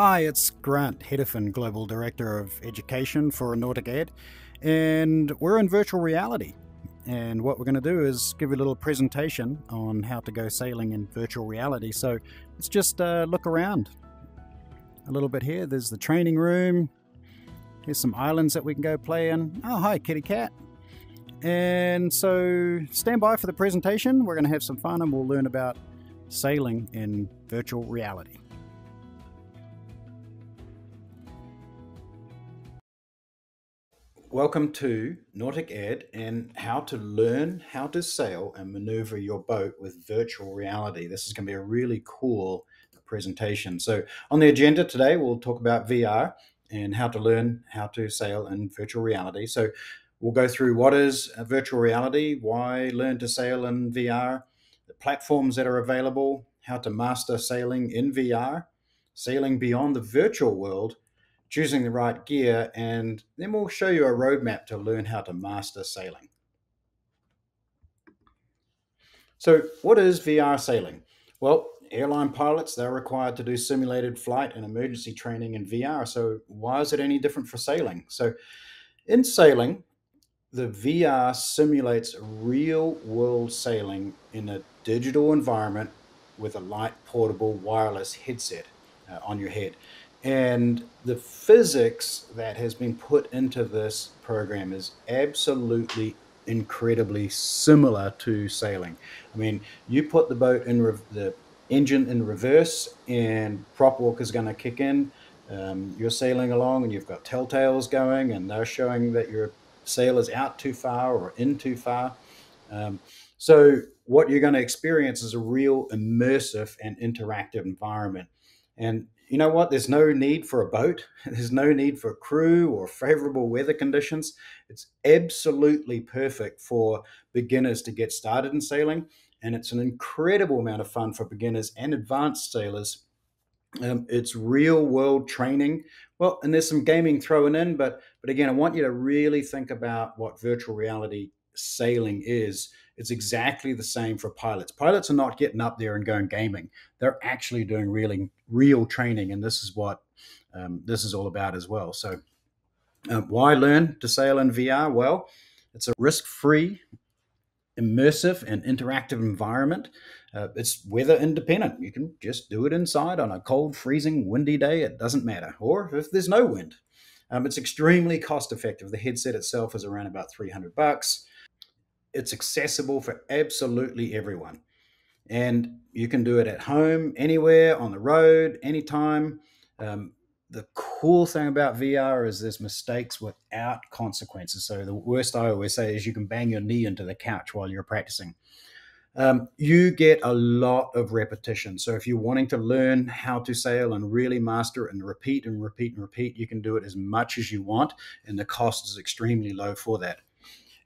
Hi, it's Grant Hedefin, Global Director of Education for NauticEd, and we're in virtual reality. And what we're going to do is give you a little presentation on how to go sailing in virtual reality. So let's just look around a little bit here. There's the training room. Here's some islands that we can go play in. Oh, hi, kitty cat. And so stand by for the presentation. We're going to have some fun and we'll learn about sailing in virtual reality. Welcome to NauticEd and how to learn how to sail and maneuver your boat with virtual reality. This is going to be a really cool presentation. So on the agenda today, we'll talk about VR and how to learn how to sail in virtual reality. So we'll go through what is virtual reality, why learn to sail in VR, the platforms that are available, how to master sailing in VR, sailing beyond the virtual world, choosing the right gear, and then we'll show you a roadmap to learn how to master sailing. So what is VR sailing? Well, airline pilots, they're required to do simulated flight and emergency training in VR. So why is it any different for sailing? So in sailing, the VR simulates real world sailing in a digital environment with a light portable wireless headset on your head. And the physics that has been put into this program is absolutely incredibly similar to sailing. I mean, you put the boat in the engine in reverse and prop walk is going to kick in. You're sailing along and you've got telltales going and they're showing that your sail is out too far or in too far. So what you're going to experience is a real immersive and interactive environment. And you know what? There's no need for a boat. There's no need for a crew or favorable weather conditions. It's absolutely perfect for beginners to get started in sailing. And it's an incredible amount of fun for beginners and advanced sailors. It's real world training. Well, and there's some gaming thrown in, but again, I want you to really think about what virtual reality sailing is. It's exactly the same for pilots. Pilots are not getting up there and going gaming. They're actually doing real training, and this is what this is all about as well. So why learn to sail in VR? Well, it's a risk-free, immersive, and interactive environment. It's weather independent. You can just do it inside on a cold, freezing, windy day. It doesn't matter, or if there's no wind. It's extremely cost-effective. The headset itself is around about $300. It's accessible for absolutely everyone. And you can do it at home, anywhere, on the road, anytime. The cool thing about VR is there's mistakes without consequences. So the worst I always say is you can bang your knee into the couch while you're practicing. You get a lot of repetition. So if you're wanting to learn how to sail and really master it and repeat and repeat and repeat, you can do it as much as you want. And the cost is extremely low for that.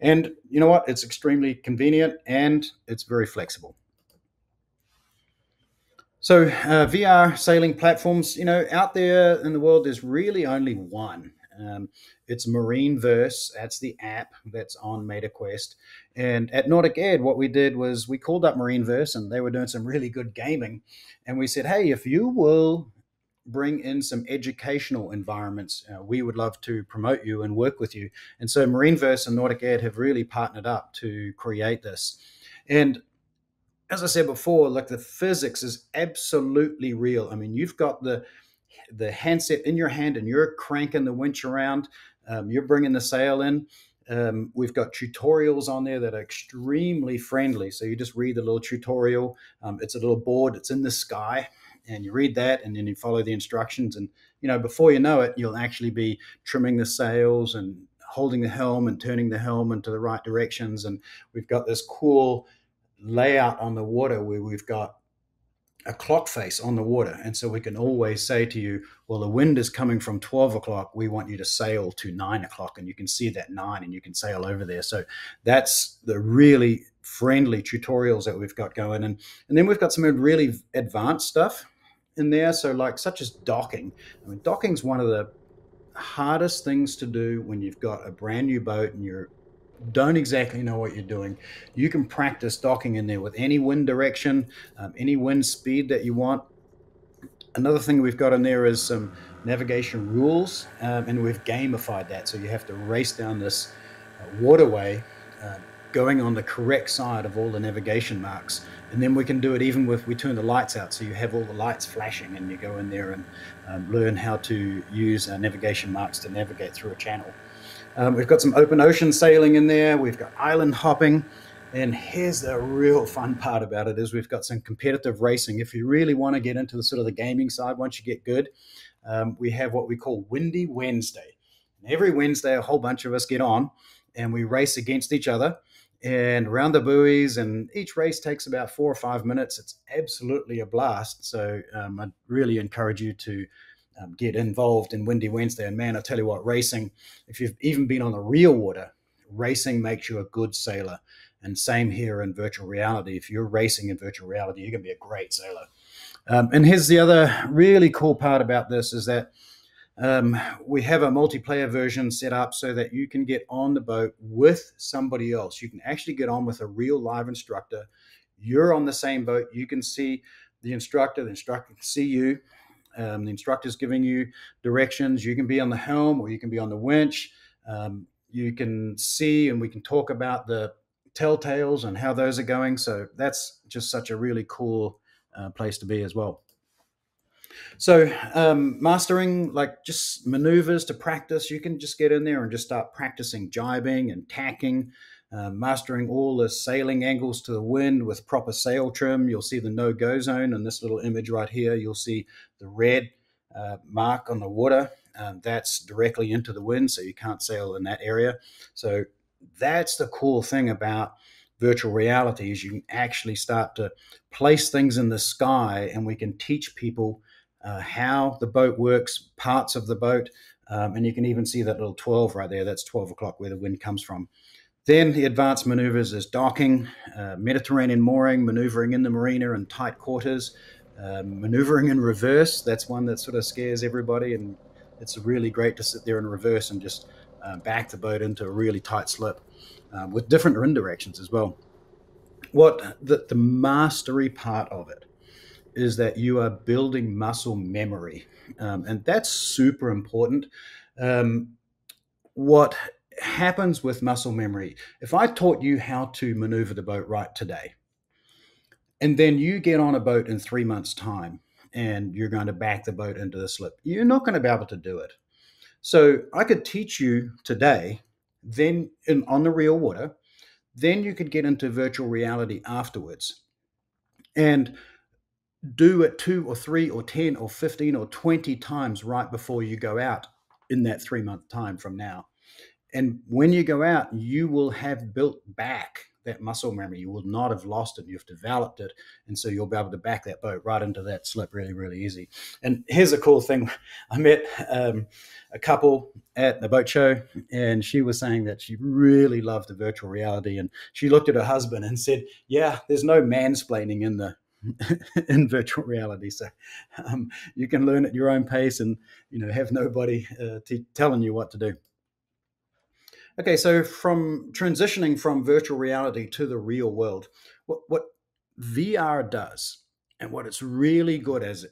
And you know what? It's extremely convenient and it's very flexible. So VR sailing platforms, you know, out there in the world, there's really only one. It's Marineverse. That's the app that's on MetaQuest. And at NauticEd, what we did was we called up Marineverse and they were doing some really good gaming. And we said, hey, if you will bring in some educational environments, we would love to promote you and work with you. And so Marineverse and NauticEd have really partnered up to create this. And as I said before, like, the physics is absolutely real. I mean, you've got the handset in your hand and you're cranking the winch around. You're bringing the sail in. We've got tutorials on there that are extremely friendly. So you just read the little tutorial. It's a little board. It's in the sky. And you read that and then you follow the instructions. And, you know, before you know it, you'll actually be trimming the sails and holding the helm and turning the helm into the right directions. And we've got this cool layout on the water where we've got a clock face on the water. And so we can always say to you, well, the wind is coming from 12 o'clock. We want you to sail to 9 o'clock, and you can see that 9 and you can sail over there. So that's the really friendly tutorials that we've got going. And then we've got some really advanced stuff in there, so like such as docking. I mean, docking's one of the hardest things to do when you've got a brand new boat and you don't exactly know what you're doing. You can practice docking in there with any wind direction, any wind speed that you want. Another thing we've got in there is some navigation rules, and we've gamified that. So you have to race down this waterway going on the correct side of all the navigation marks. And then we can do it even with, we turn the lights out, so you have all the lights flashing and you go in there and learn how to use navigation marks to navigate through a channel. We've got some open ocean sailing in there, we've got island hopping, and here's the real fun part about it is we've got some competitive racing. If you really want to get into the sort of the gaming side, once you get good, we have what we call Windy Wednesday. And every Wednesday, a whole bunch of us get on and we race against each other and round the buoys, and each race takes about 4 or 5 minutes. It's absolutely a blast. So I really encourage you to get involved in Windy Wednesday. And man, I tell you what, racing, if you've even been on the real water, racing makes you a good sailor. And same here in virtual reality. If you're racing in virtual reality, you're going to be a great sailor. And here's the other really cool part about this is that we have a multiplayer version set up so that you can get on the boat with somebody else. You can actually get on with a real live instructor. You're on the same boat. You can see the instructor can see you. The instructor's giving you directions. You can be on the helm or you can be on the winch. You can see, and we can talk about the telltales and how those are going. So that's just such a really cool place to be as well. So mastering, like just maneuvers to practice, you can just get in there and just start practicing jibing and tacking, mastering all the sailing angles to the wind with proper sail trim. You'll see the no-go zone in this little image right here. You'll see the red mark on the water. That's directly into the wind, so you can't sail in that area. So that's the cool thing about virtual reality is you can actually start to place things in the sky, and we can teach people how the boat works, parts of the boat, and you can even see that little 12 right there. That's 12 o'clock where the wind comes from. Then the advanced maneuvers is docking, Mediterranean mooring, maneuvering in the marina and tight quarters, maneuvering in reverse. That's one that sort of scares everybody, and it's really great to sit there in reverse and just back the boat into a really tight slip with different wind directions as well. What the mastery part of it is that you are building muscle memory, and that's super important. What happens with muscle memory, if I taught you how to maneuver the boat right today, and then you get on a boat in 3 months' time and you're going to back the boat into the slip, you're not going to be able to do it. So I could teach you today, then on the real water, then you could get into virtual reality afterwards and do it 2 or 3 or 10 or 15 or 20 times right before you go out in that 3 month time from now. And when you go out, you will have built back that muscle memory. You will not have lost it. You've developed it. And so you'll be able to back that boat right into that slip really, really easy. And here's a cool thing. I met a couple at the boat show, and she was saying that she really loved the virtual reality. And she looked at her husband and said, yeah, there's no mansplaining in the in virtual reality. So you can learn at your own pace and, you know, have nobody telling you what to do. Okay, so from transitioning from virtual reality to the real world, what VR does and what it's really good as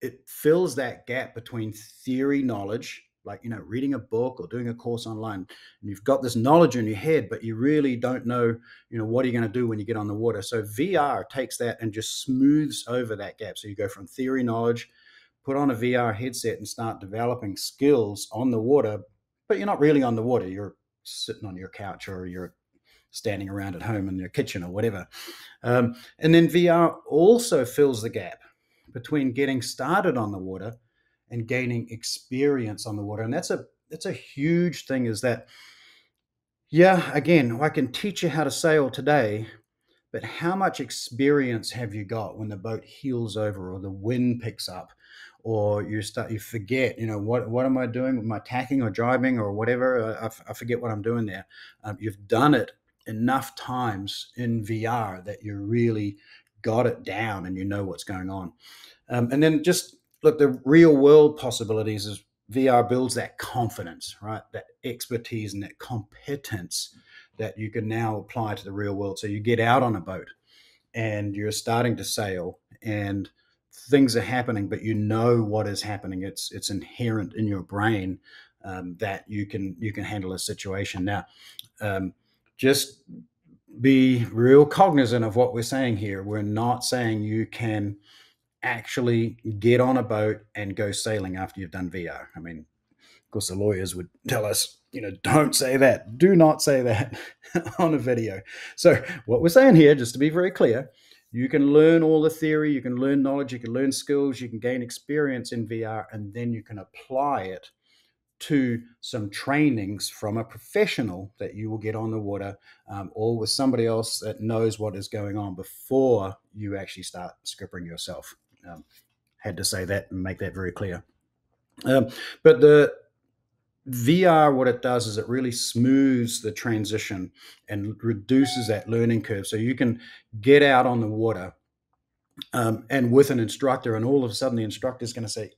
it fills that gap between theory knowledge, like, you know, reading a book or doing a course online, and you've got this knowledge in your head, but you really don't know, you know, what are you going to do when you get on the water. So VR takes that and just smooths over that gap. So you go from theory knowledge, put on a VR headset and start developing skills on the water, but you're not really on the water. You're sitting on your couch or you're standing around at home in your kitchen or whatever. And then VR also fills the gap between getting started on the water and gaining experience on the water. And that's a huge thing is that, yeah, again, I can teach you how to sail today, but how much experience have you got when the boat heels over or the wind picks up? Or you forget, you know, what am I doing with my tacking or jibing or whatever? I forget what I'm doing there. You've done it enough times in VR that you really got it down and you know what's going on. And then just look, the real world possibilities is VR builds that confidence, right? That expertise and that competence that you can now apply to the real world. So you get out on a boat and you're starting to sail, and things are happening, but you know what is happening. It's inherent in your brain that you can handle a situation. Now, just be real cognizant of what we're saying here. We're not saying you can actually get on a boat and go sailing after you've done VR. I mean, of course, the lawyers would tell us, you know, don't say that. Do not say that on a video. So what we're saying here, just to be very clear, you can learn all the theory, you can learn knowledge, you can learn skills, you can gain experience in VR, and then you can apply it to some trainings from a professional that you will get on the water or with somebody else that knows what is going on before you actually start skippering yourself. Had to say that and make that very clear. But the VR, what it does is it really smooths the transition and reduces that learning curve. So you can get out on the water and with an instructor, and all of a sudden the instructor is going to say,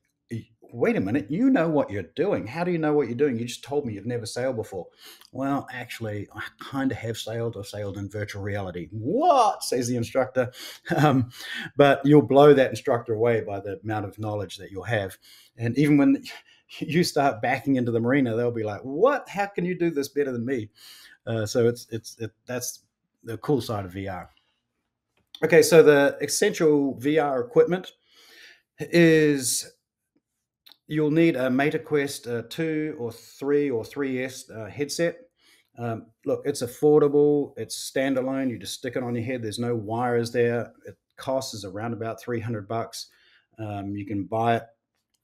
wait a minute, you know what you're doing. How do you know what you're doing? You just told me you've never sailed before. Well, actually, I kind of have sailed, or sailed in virtual reality. What, says the instructor. But you'll blow that instructor away by the amount of knowledge that you'll have. And even when you start backing into the marina, they'll be like, what, how can you do this better than me? So that's the cool side of VR. Okay, so the essential VR equipment is, you'll need a MetaQuest 2 or 3 or 3S headset. Look, it's affordable, it's standalone, you just stick it on your head, there's no wires there. It costs around about $300. You can buy it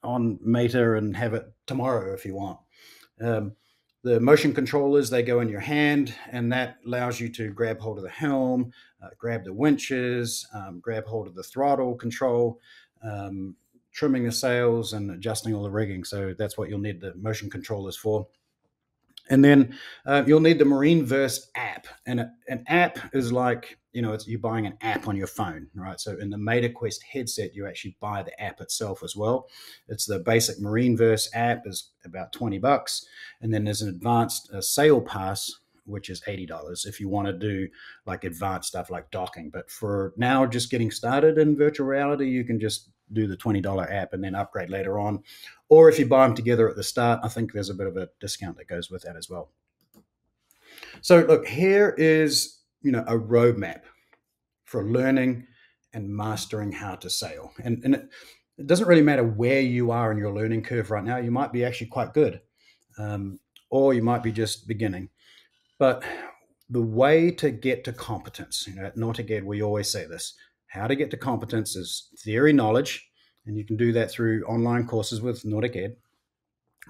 on Meta and have it tomorrow if you want. The motion controllers, they go in your hand, and that allows you to grab hold of the helm, grab the winches, grab hold of the throttle control, trimming the sails and adjusting all the rigging. So that's what you'll need the motion controllers for. And then you'll need the Marineverse app. And an app is like, you know, you're buying an app on your phone, right? So in the MetaQuest headset, you actually buy the app itself as well. It's the basic Marineverse app, is about $20. And then there's an advanced sail pass, which is $80 if you want to do like advanced stuff like docking. But for now, just getting started in virtual reality, you can just do the $20 app and then upgrade later on. Or if you buy them together at the start, I think there's a bit of a discount that goes with that as well. So look, here is, you know, a roadmap for learning and mastering how to sail. And it doesn't really matter where you are in your learning curve right now. You might be actually quite good, or you might be just beginning. But the way to get to competence, you know, at NauticEd, we always say this, how to get to competence is theory knowledge, and you can do that through online courses with NauticEd.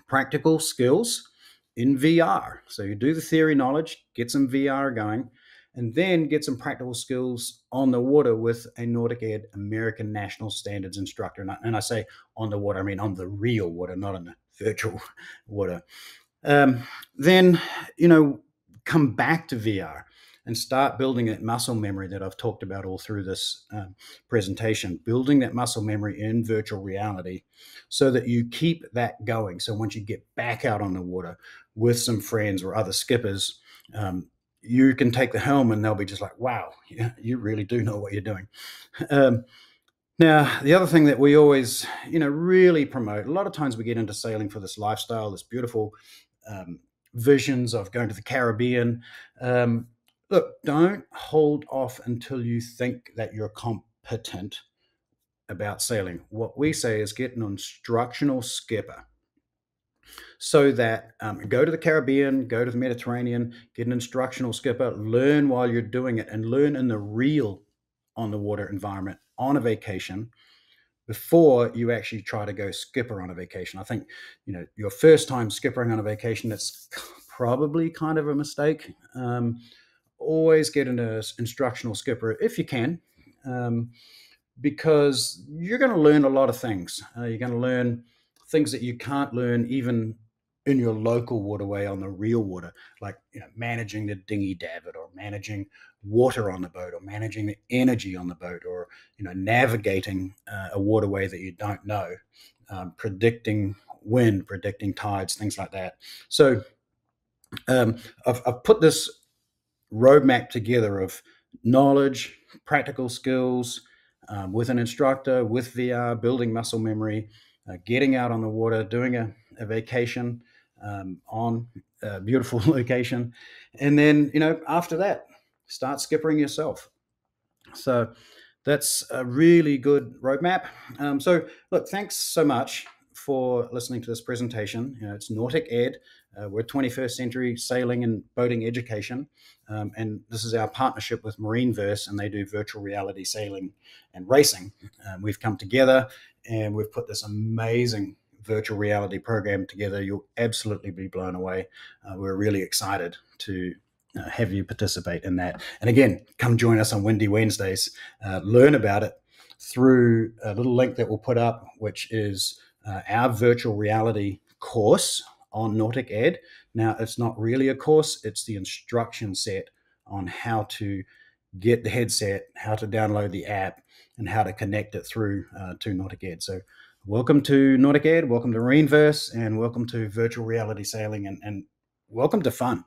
Practical skills in VR. So you do the theory knowledge, get some VR going, and then get some practical skills on the water with a NauticEd American National Standards instructor. And I say on the water, I mean on the real water, not on the virtual water. Then, you know, come back to VR and start building that muscle memory that I've talked about all through this presentation, building that muscle memory in virtual reality so that you keep that going. So once you get back out on the water with some friends or other skippers, you can take the helm and they'll be just like, wow, yeah, you really do know what you're doing. Now, the other thing that we always, you know, really promote, a lot of times we get into sailing for this lifestyle, this beautiful visions of going to the Caribbean. Look, don't hold off until you think that you're competent about sailing. What we say is get an instructional skipper so that go to the Caribbean, go to the Mediterranean, get an instructional skipper, learn while you're doing it, and learn in the real on the water environment on a vacation before you actually try to go skipper on a vacation. I think, you know, your first time skippering on a vacation, that's probably kind of a mistake. Always get an instructional skipper if you can, because you're going to learn a lot of things. You're going to learn things that you can't learn even in your local waterway on the real water, like, you know, managing the dinghy davit, or managing water on the boat, or managing the energy on the boat, or, you know, navigating a waterway that you don't know, predicting wind, predicting tides, things like that. So I've put this roadmap together of knowledge, practical skills, with an instructor, with VR, building muscle memory, getting out on the water, doing a vacation on a beautiful location. And then, you know, after that, start skippering yourself. So that's a really good roadmap. So look, thanks so much for listening to this presentation. You know, it's NauticEd. We're 21st century sailing and boating education. And this is our partnership with Marineverse, and they do virtual reality sailing and racing. We've come together and we've put this amazing virtual reality program together. You'll absolutely be blown away. We're really excited to have you participate in that. And again, come join us on Windy Wednesdays. Learn about it through a little link that we'll put up, which is our virtual reality course on NauticEd. Now, it's not really a course, it's the instruction set on how to get the headset, how to download the app, and how to connect it through to NauticEd. So welcome to NauticEd, welcome to Marineverse, and welcome to virtual reality sailing, and welcome to fun.